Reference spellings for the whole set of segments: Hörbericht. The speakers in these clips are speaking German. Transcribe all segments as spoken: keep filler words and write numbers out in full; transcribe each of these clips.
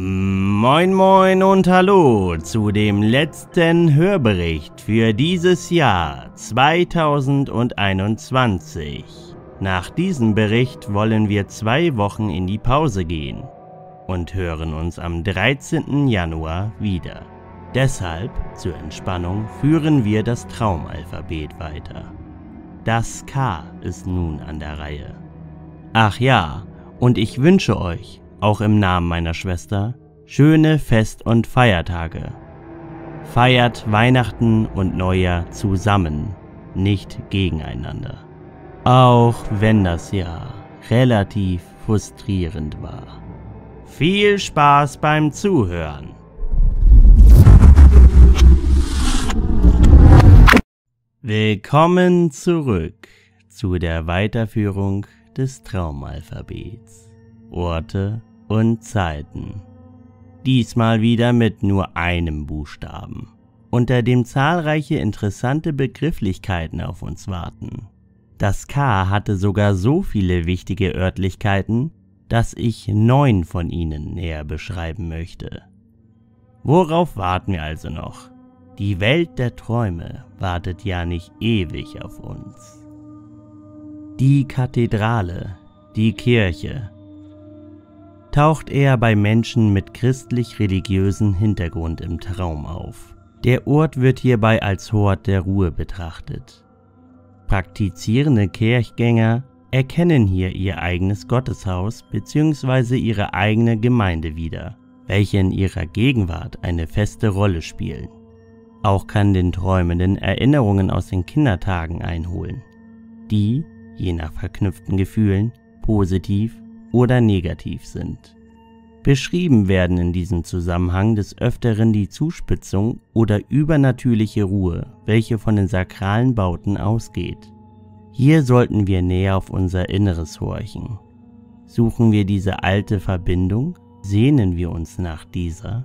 Moin moin und hallo zu dem letzten Hörbericht für dieses Jahr zweitausendeinundzwanzig. Nach diesem Bericht wollen wir zwei Wochen in die Pause gehen und hören uns am dreizehnten Januar wieder. Deshalb, zur Entspannung, führen wir das Traumalphabet weiter. Das K ist nun an der Reihe. Ach ja, und ich wünsche euch, auch im Namen meiner Schwester, schöne Fest- und Feiertage. Feiert Weihnachten und Neujahr zusammen, nicht gegeneinander. Auch wenn das Jahr relativ frustrierend war. Viel Spaß beim Zuhören! Willkommen zurück zu der Weiterführung des Traumalphabets. Orte und Zeiten. Diesmal wieder mit nur einem Buchstaben, unter dem zahlreiche interessante Begrifflichkeiten auf uns warten. Das K hatte sogar so viele wichtige Örtlichkeiten, dass ich neun von ihnen näher beschreiben möchte. Worauf warten wir also noch? Die Welt der Träume wartet ja nicht ewig auf uns. Die Kathedrale, die Kirche, taucht er bei Menschen mit christlich-religiösen Hintergrund im Traum auf. Der Ort wird hierbei als Hort der Ruhe betrachtet. Praktizierende Kirchgänger erkennen hier ihr eigenes Gotteshaus bzw. ihre eigene Gemeinde wieder, welche in ihrer Gegenwart eine feste Rolle spielen. Auch kann den Träumenden Erinnerungen aus den Kindertagen einholen, die, je nach verknüpften Gefühlen, positiv oder negativ sind. Beschrieben werden in diesem Zusammenhang des Öfteren die Zuspitzung oder übernatürliche Ruhe, welche von den sakralen Bauten ausgeht. Hier sollten wir näher auf unser Inneres horchen. Suchen wir diese alte Verbindung? Sehnen wir uns nach dieser?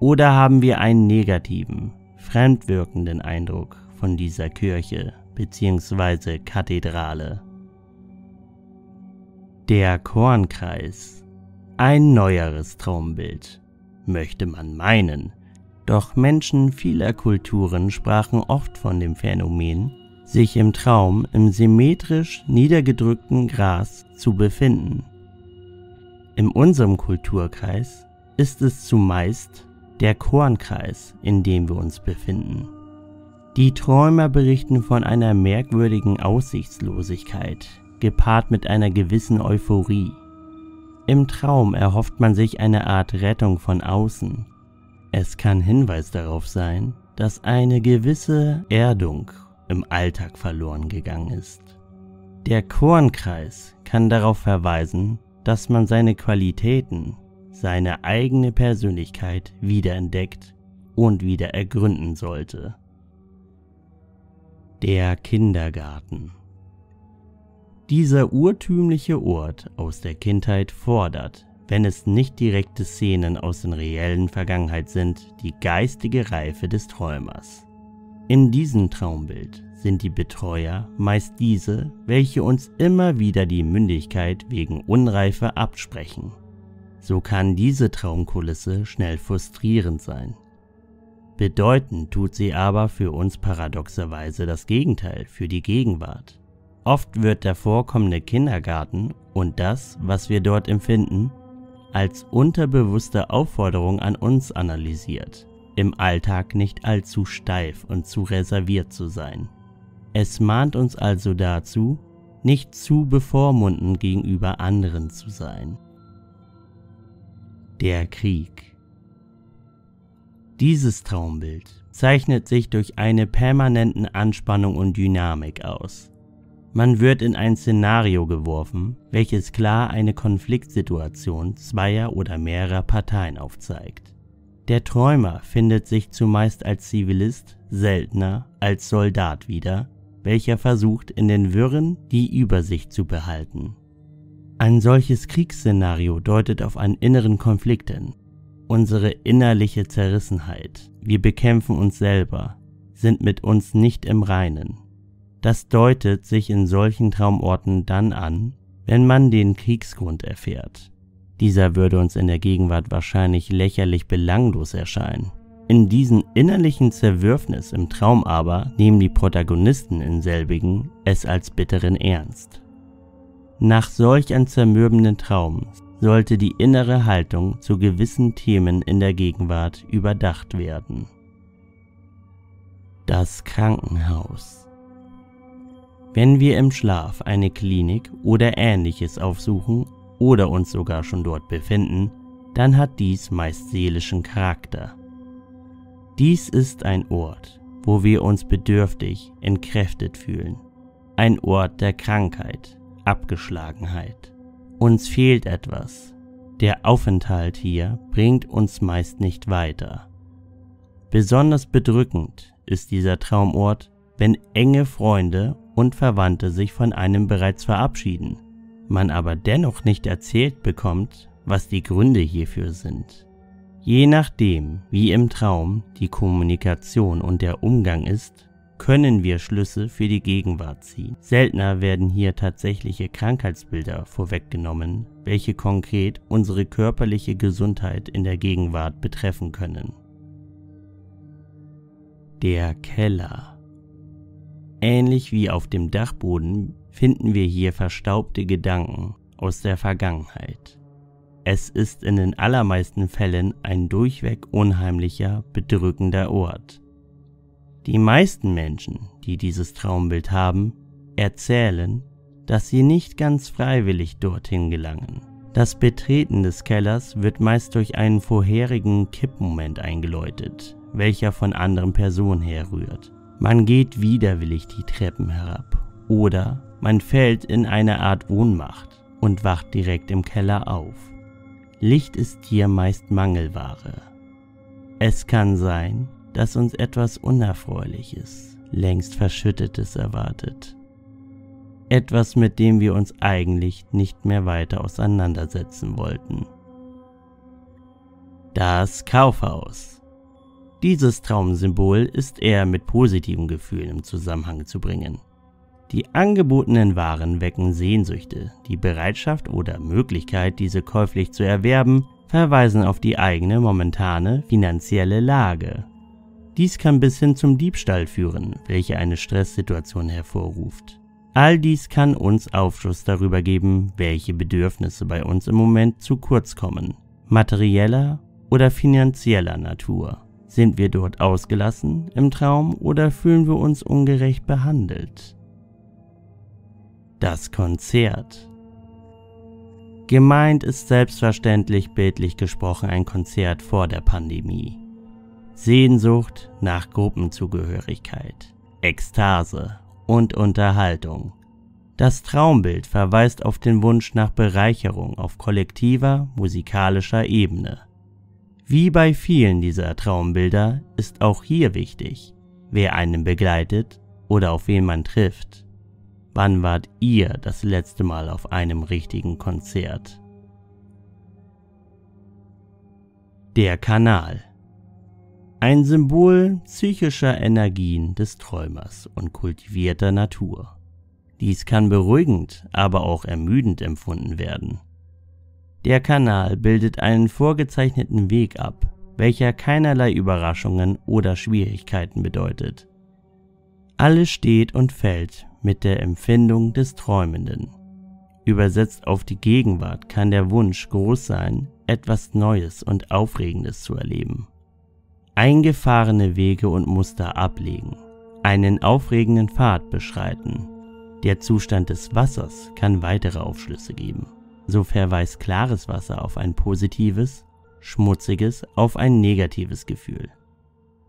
Oder haben wir einen negativen, fremdwirkenden Eindruck von dieser Kirche bzw. Kathedrale? Der Kornkreis. Ein neueres Traumbild, möchte man meinen. Doch Menschen vieler Kulturen sprachen oft von dem Phänomen, sich im Traum im symmetrisch niedergedrückten Gras zu befinden. In unserem Kulturkreis ist es zumeist der Kornkreis, in dem wir uns befinden. Die Träumer berichten von einer merkwürdigen Aussichtslosigkeit, gepaart mit einer gewissen Euphorie. Im Traum erhofft man sich eine Art Rettung von außen. Es kann Hinweis darauf sein, dass eine gewisse Erdung im Alltag verloren gegangen ist. Der Kornkreis kann darauf verweisen, dass man seine Qualitäten, seine eigene Persönlichkeit wiederentdeckt und wieder ergründen sollte. Der Kindergarten. Dieser urtümliche Ort aus der Kindheit fordert, wenn es nicht direkte Szenen aus der reellen Vergangenheit sind, die geistige Reife des Träumers. In diesem Traumbild sind die Betreuer meist diese, welche uns immer wieder die Mündigkeit wegen Unreife absprechen. So kann diese Traumkulisse schnell frustrierend sein. Bedeutend tut sie aber für uns paradoxerweise das Gegenteil für die Gegenwart. Oft wird der vorkommende Kindergarten und das, was wir dort empfinden, als unterbewusste Aufforderung an uns analysiert, im Alltag nicht allzu steif und zu reserviert zu sein. Es mahnt uns also dazu, nicht zu bevormundend gegenüber anderen zu sein. Der Krieg. Dieses Traumbild zeichnet sich durch eine permanente Anspannung und Dynamik aus. Man wird in ein Szenario geworfen, welches klar eine Konfliktsituation zweier oder mehrerer Parteien aufzeigt. Der Träumer findet sich zumeist als Zivilist, seltener als Soldat wieder, welcher versucht, in den Wirren die Übersicht zu behalten. Ein solches Kriegsszenario deutet auf einen inneren Konflikt hin, unsere innerliche Zerrissenheit. Wir bekämpfen uns selber, sind mit uns nicht im Reinen. Das deutet sich in solchen Traumorten dann an, wenn man den Kriegsgrund erfährt. Dieser würde uns in der Gegenwart wahrscheinlich lächerlich belanglos erscheinen. In diesen innerlichen Zerwürfnis im Traum aber nehmen die Protagonisten in selbigen es als bitteren Ernst. Nach solch einem zermürbenden Traum sollte die innere Haltung zu gewissen Themen in der Gegenwart überdacht werden. Das Krankenhaus. Wenn wir im Schlaf eine Klinik oder Ähnliches aufsuchen oder uns sogar schon dort befinden, dann hat dies meist seelischen Charakter. Dies ist ein Ort, wo wir uns bedürftig, entkräftet fühlen. Ein Ort der Krankheit, Abgeschlagenheit. Uns fehlt etwas. Der Aufenthalt hier bringt uns meist nicht weiter. Besonders bedrückend ist dieser Traumort, wenn enge Freunde und Verwandte sich von einem bereits verabschieden, man aber dennoch nicht erzählt bekommt, was die Gründe hierfür sind. Je nachdem, wie im Traum die Kommunikation und der Umgang ist, können wir Schlüsse für die Gegenwart ziehen. Seltener werden hier tatsächliche Krankheitsbilder vorweggenommen, welche konkret unsere körperliche Gesundheit in der Gegenwart betreffen können. Der Keller. Ähnlich wie auf dem Dachboden finden wir hier verstaubte Gedanken aus der Vergangenheit. Es ist in den allermeisten Fällen ein durchweg unheimlicher, bedrückender Ort. Die meisten Menschen, die dieses Traumbild haben, erzählen, dass sie nicht ganz freiwillig dorthin gelangen. Das Betreten des Kellers wird meist durch einen vorherigen Kippmoment eingeläutet, welcher von anderen Personen herrührt. Man geht widerwillig die Treppen herab oder man fällt in eine Art Ohnmacht und wacht direkt im Keller auf. Licht ist hier meist Mangelware. Es kann sein, dass uns etwas Unerfreuliches, längst Verschüttetes erwartet. Etwas, mit dem wir uns eigentlich nicht mehr weiter auseinandersetzen wollten. Das Kaufhaus. Dieses Traumsymbol ist eher mit positiven Gefühlen im Zusammenhang zu bringen. Die angebotenen Waren wecken Sehnsüchte, die Bereitschaft oder Möglichkeit, diese käuflich zu erwerben, verweisen auf die eigene momentane finanzielle Lage. Dies kann bis hin zum Diebstahl führen, welche eine Stresssituation hervorruft. All dies kann uns Aufschluss darüber geben, welche Bedürfnisse bei uns im Moment zu kurz kommen. Materieller oder finanzieller Natur. Sind wir dort ausgelassen im Traum oder fühlen wir uns ungerecht behandelt? Das Konzert. Gemeint ist selbstverständlich bildlich gesprochen ein Konzert vor der Pandemie. Sehnsucht nach Gruppenzugehörigkeit, Ekstase und Unterhaltung. Das Traumbild verweist auf den Wunsch nach Bereicherung auf kollektiver, musikalischer Ebene. Wie bei vielen dieser Traumbilder ist auch hier wichtig, wer einen begleitet oder auf wen man trifft. Wann wart ihr das letzte Mal auf einem richtigen Konzert? Der Kanal. Ein Symbol psychischer Energien des Träumers und kultivierter Natur. Dies kann beruhigend, aber auch ermüdend empfunden werden. Der Kanal bildet einen vorgezeichneten Weg ab, welcher keinerlei Überraschungen oder Schwierigkeiten bedeutet. Alles steht und fällt mit der Empfindung des Träumenden. Übersetzt auf die Gegenwart kann der Wunsch groß sein, etwas Neues und Aufregendes zu erleben. Eingefahrene Wege und Muster ablegen, einen aufregenden Pfad beschreiten. Der Zustand des Wassers kann weitere Aufschlüsse geben. So verweist klares Wasser auf ein positives, schmutziges auf ein negatives Gefühl.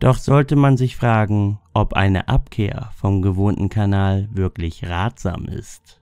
Doch sollte man sich fragen, ob eine Abkehr vom gewohnten Kanal wirklich ratsam ist.